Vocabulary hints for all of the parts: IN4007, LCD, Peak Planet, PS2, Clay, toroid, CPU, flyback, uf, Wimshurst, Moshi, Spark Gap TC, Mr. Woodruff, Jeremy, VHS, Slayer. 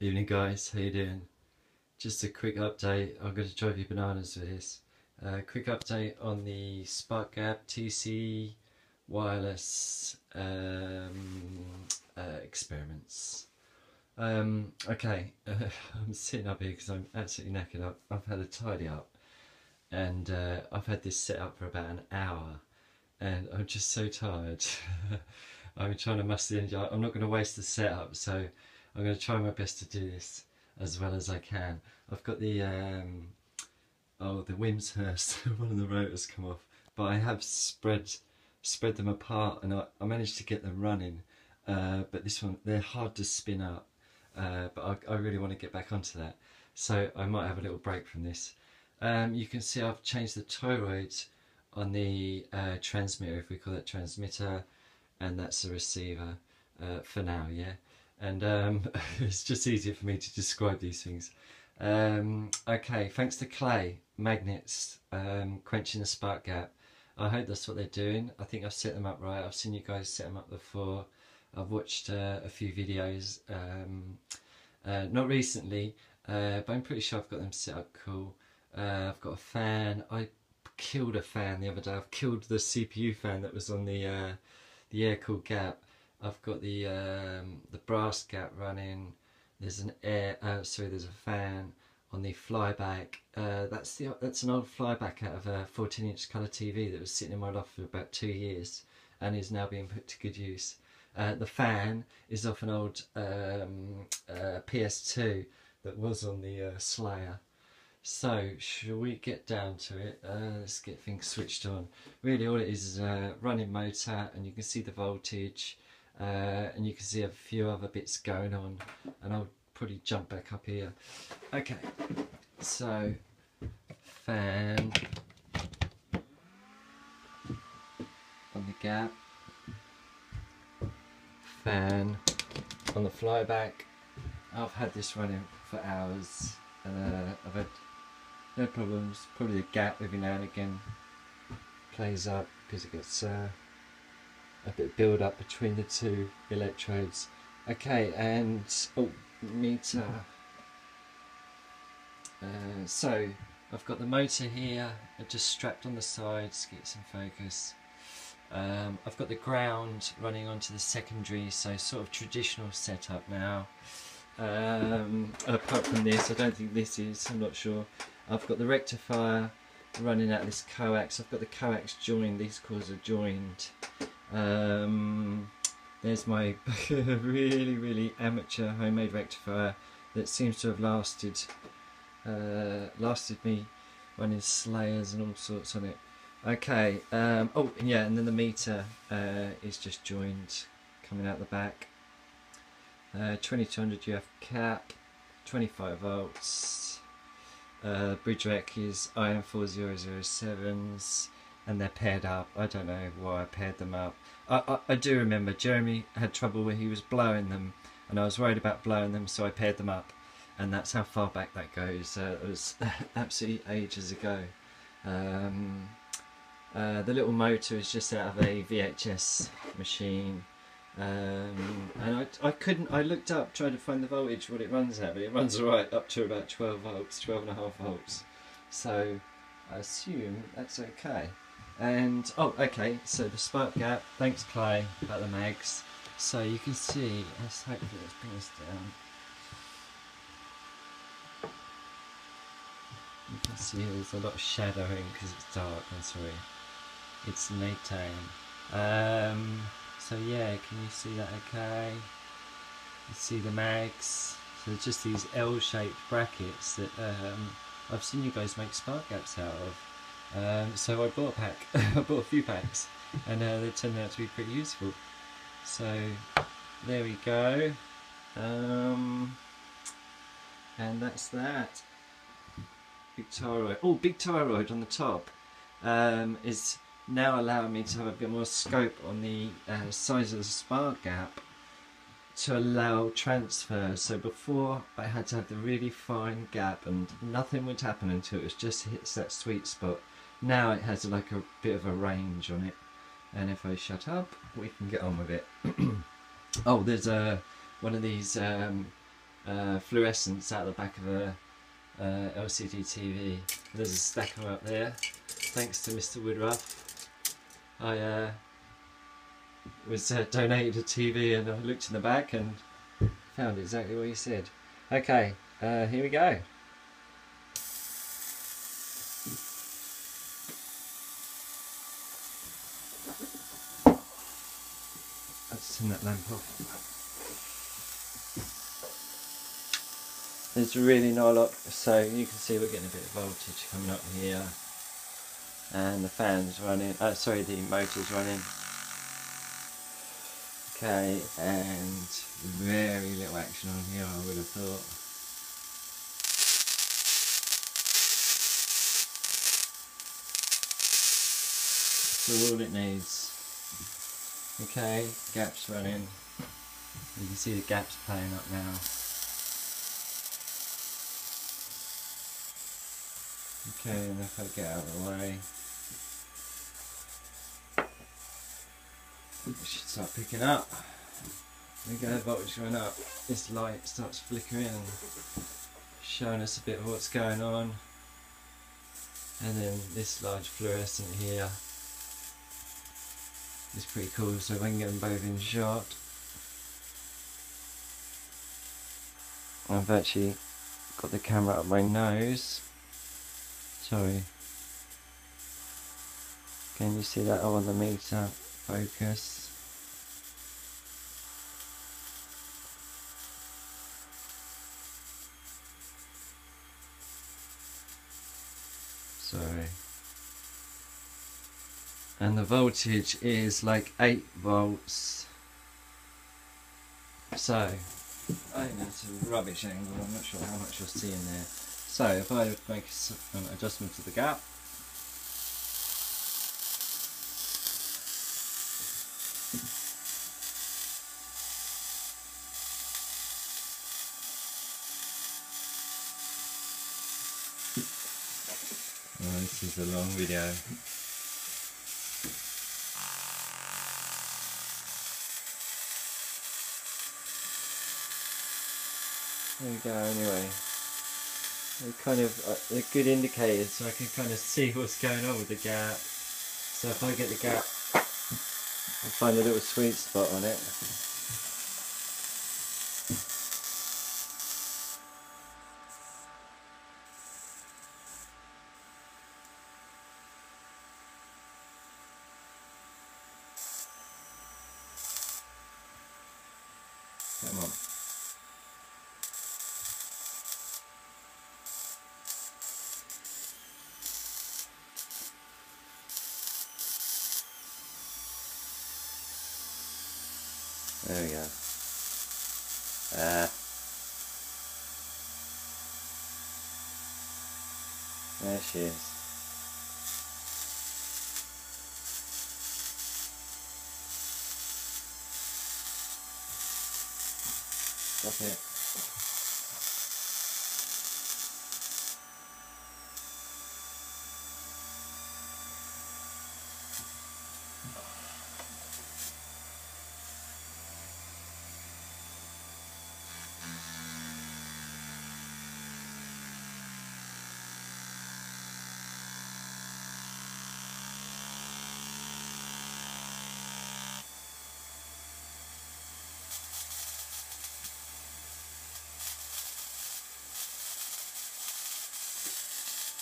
Evening guys, how you doing? Just a quick update, I'm going to drive you bananas for this. Quick update on the Spark Gap TC wireless experiments. Okay, I'm sitting up here because I'm absolutely knackered up. I've had a tidy up and I've had this set up for about an hour and I'm just so tired. I'm trying to muster the energy. I'm not going to waste the setup, so I'm going to try my best to do this as well as I can. I've got the the Wimshurst, one of the rotors come off, but I have spread them apart and I managed to get them running. But this one, they're hard to spin up, but I really want to get back onto that. So I might have a little break from this. You can see I've changed the toroid on the transmitter, if we call that transmitter, and that's the receiver for now, yeah. And it's just easier for me to describe these things. Okay, thanks to Clay, magnets, quenching the spark gap. I hope that's what they're doing. I think I've set them up right. I've seen you guys set them up before. I've watched a few videos, not recently, but I'm pretty sure I've got them set up cool. I've got a fan. I killed a fan the other day. I've killed the CPU fan that was on the air-cooled gap. I've got the brass gap running. There's an there's a fan on the flyback. That's an old flyback out of a 14-inch colour TV that was sitting in my loft for about 2 years and is now being put to good use. The fan is off an old PS2 that was on the Slayer. So shall we get down to it? Let's get things switched on. Really all it is a running motor, and you can see the voltage. And you can see a few other bits going on, and I'll probably jump back up here. Okay, so fan on the gap, fan on the flyback. I've had this running for hours and I've had no problems. Probably a gap every now and again plays up because it gets a bit of build up between the two electrodes. Okay, and meter. So I've got the motor here, I've just strapped on the sides to get some focus. I've got the ground running onto the secondary, so sort of traditional setup now. Apart from this, I don't think this is, I'm not sure. I've got the rectifier running out this coax. I've got the coax joined, these coils are joined. There's my really amateur homemade rectifier that seems to have lasted me running Slayers and all sorts on it. Okay, and then the meter is just joined, coming out the back. 2200 UF cap, 25 volts. Bridge rec is IN4007s. And they're paired up. I don't know why I paired them up. I do remember Jeremy had trouble where he was blowing them, and I was worried about blowing them, so I paired them up, and that's how far back that goes. It was absolutely ages ago. The little motor is just out of a VHS machine, and I looked up trying to find the voltage, what it runs at, but it runs alright up to about 12 volts, 12.5 volts. So I assume that's okay. And okay, so the spark gap, thanks Clay about the mags. So you can see, let's hopefully bring this down. You can see there's a lot of shadowing because it's dark, I'm sorry. It's nighttime. So yeah, can you see that okay? You see the mags. So it's just these L-shaped brackets that I've seen you guys make spark gaps out of. So I bought a pack, I bought a few packs, and they turned out to be pretty useful. So there we go, and that's that. Big toroid, big toroid on the top is now allowing me to have a bit more scope on the size of the spark gap to allow transfer. So before I had to have the really fine gap and nothing would happen until it just hits that sweet spot. Now it has like a bit of a range on it, and if I shut up we can get on with it. There's one of these fluorescents out the back of a LCD TV. There's a stacker up there, thanks to Mr. Woodruff. I was donated a TV and I looked in the back and found exactly what he said. Okay, here we go. Let's turn that lamp off. There's really not a lot, so you can see we're getting a bit of voltage coming up here, and the fan's running, sorry, the motor's running. Okay, and very little action on here, I would have thought. So all it needs. Okay, gap's running. You can see the gap's playing up now. Okay, and if I get out of the way, it should start picking up. There we go, the voltage going up. This light starts flickering and showing us a bit of what's going on. And then this large fluorescent here is pretty cool, so I can get them both in shot. I've actually got the camera up my nose. Sorry. Can you see that? Oh, on the meter. Focus. Sorry. And the voltage is like 8 volts. So, I think that's a rubbish angle, I'm not sure how much you'll see in there. So, if I make an adjustment to the gap, oh, this is a long video. There we go. Anyway, they're kind of a good indicator, so I can kind of see what's going on with the gap. So if I get the gap, I'll find a little sweet spot on it. Come on. There we go. There she is. That's it.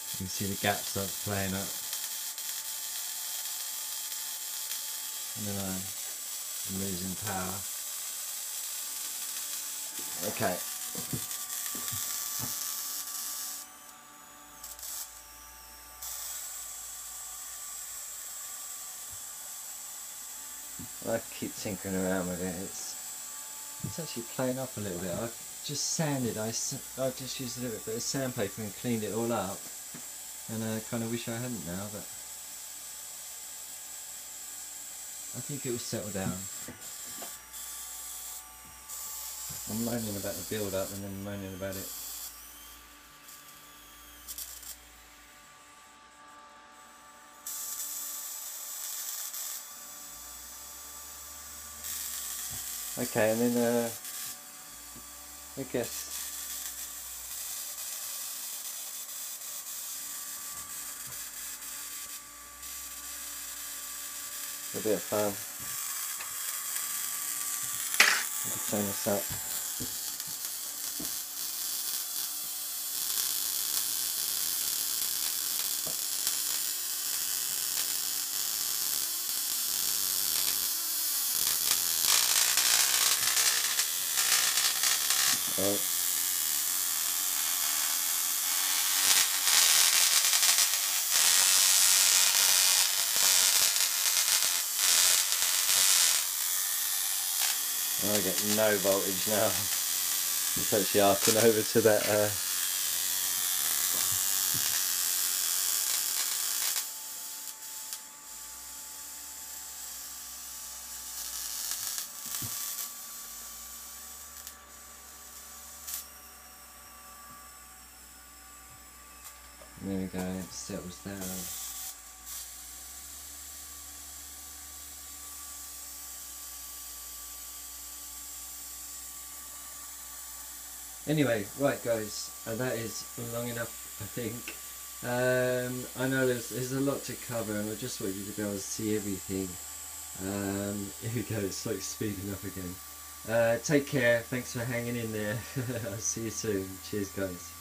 You can see the gap starts playing up. And then I'm losing power. Okay. I keep tinkering around with it. It's actually playing up a little bit. I've just sanded, I just used a little bit of sandpaper and cleaned it all up. And I kind of wish I hadn't now, but I think it will settle down. I'm moaning about the build up and then moaning about it. Okay, and then Okay. A bit of fun. I can turn this up. Alright. I get no voltage now. It's actually arcing over to that There we go, it settles down. Anyway, right guys, that is long enough, I think. I know there's a lot to cover, and I just want you to be able to see everything. Here we go, it's like speeding up again. Take care, thanks for hanging in there. I'll see you soon. Cheers guys.